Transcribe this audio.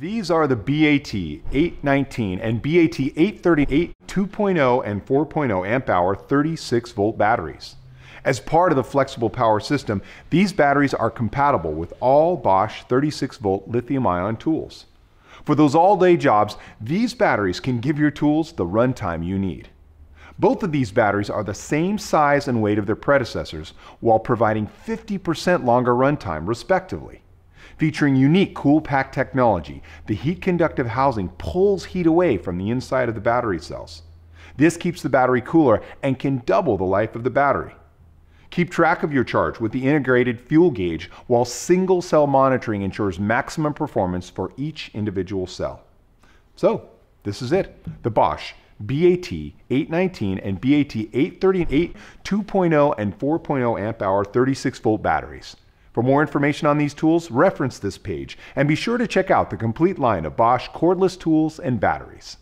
These are the BAT 819 and BAT 838 2.0 and 4.0 amp-hour 36-volt batteries. As part of the flexible power system, these batteries are compatible with all Bosch 36-volt lithium-ion tools. For those all-day jobs, these batteries can give your tools the runtime you need. Both of these batteries are the same size and weight of their predecessors, while providing 50% longer runtime, respectively. Featuring unique Coolpack technology, the heat-conductive housing pulls heat away from the inside of the battery cells. This keeps the battery cooler and can double the life of the battery. Keep track of your charge with the integrated fuel gauge, while single-cell monitoring ensures maximum performance for each individual cell. So, this is it, the Bosch BAT 819 and BAT 838 2.0 and 4.0 amp-hour 36-volt batteries. For more information on these tools, reference this page, and be sure to check out the complete line of Bosch cordless tools and batteries.